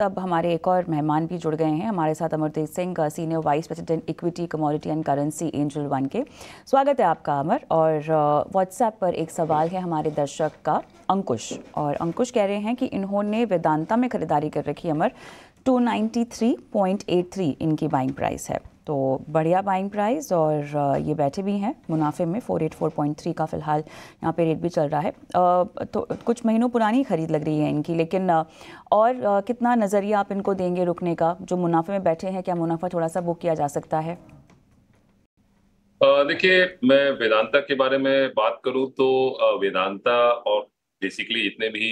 तब हमारे एक और मेहमान भी जुड़ गए हैं, हमारे साथ Amardeep Singh, senior vice president equity commodity and currency Angel One के। स्वागत है आपका अमर। और व्हाट्सएप पर एक सवाल है हमारे दर्शक का अंकुश, और अंकुश कह रहे हैं कि इन्होंने वेदांता में खरीदारी कर रखी अमर, 293.83 इनकी बाइंग प्राइस है, तो बढ़िया बाइंग प्राइस, और ये बैठे भी हैं मुनाफे में, 484.3 का फ़िलहाल यहाँ पे रेट भी चल रहा है। तो कुछ महीनों पुरानी खरीद लग रही है इनकी, लेकिन और कितना नज़रिया आप इनको देंगे रुकने का, जो मुनाफे में बैठे हैं, क्या मुनाफा थोड़ा सा बुक किया जा सकता है? देखिए, मैं वेदांता के बारे में बात करूँ तो वेदांता और बेसिकली जितने भी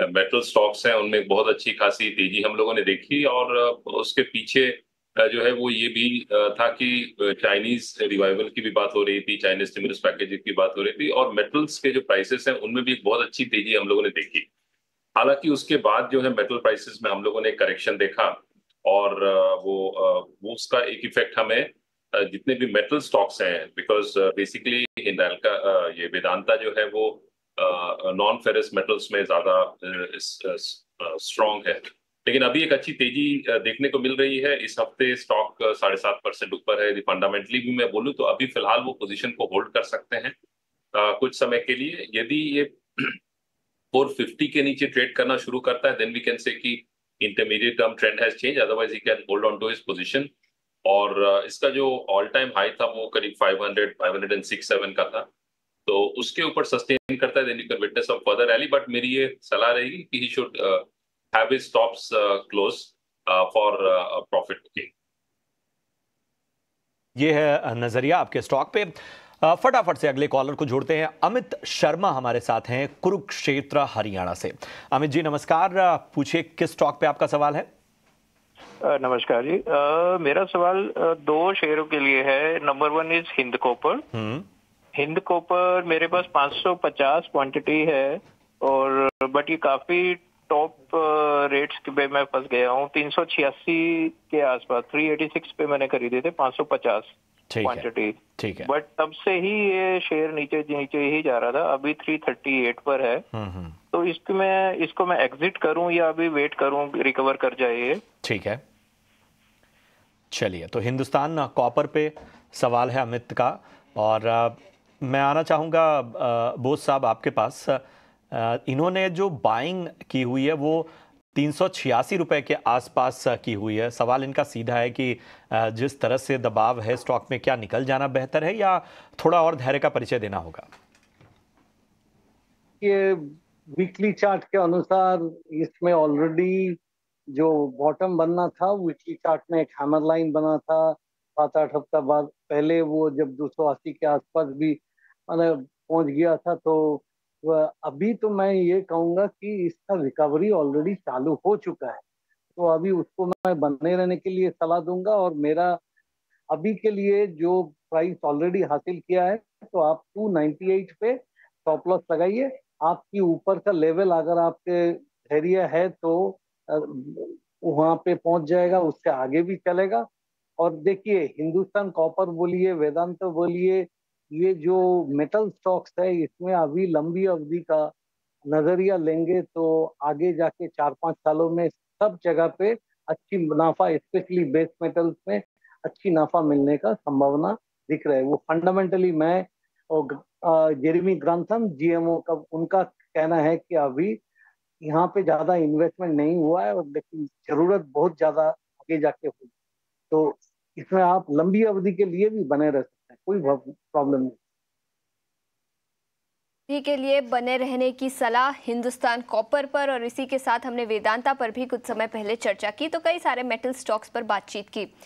मेटल स्टॉक्स हैं उनमें बहुत अच्छी खासी तेजी हम लोगों ने देखी, और उसके पीछे जो है वो ये भी था कि चाइनीज रिवाइवल की भी बात हो रही थी, चाइनीज स्टिमुलस पैकेज की बात हो रही थी, और मेटल्स के जो प्राइसेस हैं उनमें भी एक बहुत अच्छी तेजी हम लोगों ने देखी। हालांकि उसके बाद जो है मेटल प्राइसेस में हम लोगों ने करेक्शन देखा, और वो उसका एक इफेक्ट हमें जितने भी मेटल स्टॉक्स हैं, बिकॉज बेसिकली ये वेदांता जो है वो नॉन फेरस मेटल्स में ज़्यादा स्ट्रॉन्ग है, लेकिन अभी एक अच्छी तेजी देखने को मिल रही है। इस हफ्ते स्टॉक 7.5% ऊपर है। फंडामेंटली भी मैं बोलूँ तो अभी फिलहाल वो पोजीशन को होल्ड कर सकते हैं कुछ समय के लिए। यदि ये 450 के नीचे ट्रेड करना शुरू करता है, देन वी कैन से कि intermediate term trend has change, otherwise he can hold on to his position. और इसका जो ऑल टाइम हाई था वो करीब 500, 567 का था, तो उसके ऊपर सस्टेन करता है then you can witness some further rally. But मेरी ये सलाह रहेगी कि he should have his stops close for profit taking। ये है नजरिया आपके स्टॉक पे। फटाफट से अगले कॉलर को जोड़ते हैं। अमित शर्मा हमारे साथ हैं कुरुक्षेत्र हरियाणा से। अमित जी नमस्कार, पूछिए किस स्टॉक पे आपका सवाल है? नमस्कार जी, मेरा सवाल दो शेयरों के लिए है। Number 1 is Hind Copper. Hind Copper मेरे पास 550 क्वांटिटी है, और बट ये काफी टॉप रेट्स पे मैं फंस गया हूँ। 386 के आसपास 386 पे मैंने खरीदे थे 550 क्वांटिटी, ठीक है, बट तब से ही ये शेयर नीचे ही जा रहा था, अभी 338 पर है। तो इसको मैं एग्जिट करूँ या अभी वेट करूँ, रिकवर कर जाइए? ठीक है, चलिए। तो हिंदुस्तान कॉपर पे सवाल है अमित का, और मैं आना चाहूँगा बोस साहब आपके पास। इन्होंने जो बाइंग की हुई है वो 386 रुपये के आसपास की हुई है। सवाल इनका सीधा है कि जिस तरह से दबाव है स्टॉक में, क्या निकल जाना बेहतर है या थोड़ा और धैर्य का परिचय देना होगा? ये वीकली चार्ट के अनुसार इसमें ऑलरेडी जो बॉटम बनना था, वीकली चार्ट में एक हैमर लाइन बना था 7-8 हफ्ता बाद पहले, वो जब 280 के आसपास भी मतलब पहुँच गया था। तो अभी तो मैं ये कहूँगा कि इसका रिकवरी ऑलरेडी चालू हो चुका है, तो अभी उसको मैं बने रहने के लिए सलाह दूंगा। और मेरा अभी के लिए जो प्राइस ऑलरेडी हासिल किया है, तो आप 298 पे स्टॉप लॉस लगाइए। आपकी ऊपर का लेवल अगर आपके धैर्य है तो वहाँ पे पहुँच जाएगा, उससे आगे भी चलेगा। और देखिए, हिंदुस्तान कॉपर बोलिए, वेदांता बोलिए, ये जो मेटल स्टॉक्स है इसमें अभी लंबी अवधि का नजरिया लेंगे तो आगे जाके 4-5 सालों में सब जगह पे अच्छी मुनाफा, स्पेशली बेस मेटल्स में अच्छी मुनाफा मिलने का संभावना दिख रहा है। वो फंडामेंटली मैं और जेरेमी ग्रांथम जीएमओ का, उनका कहना है कि अभी यहाँ पे ज़्यादा इन्वेस्टमेंट नहीं हुआ है, लेकिन जरूरत बहुत ज़्यादा आगे जाके होगी। तो इसमें आप लंबी अवधि के लिए भी बने रह सकते हैं, कोई प्रॉब्लम नहीं। ठीक है, लिए बने रहने की सलाह हिंदुस्तान कॉपर पर, और इसी के साथ हमने वेदांता पर भी कुछ समय पहले चर्चा की, तो कई सारे मेटल स्टॉक्स पर बातचीत की।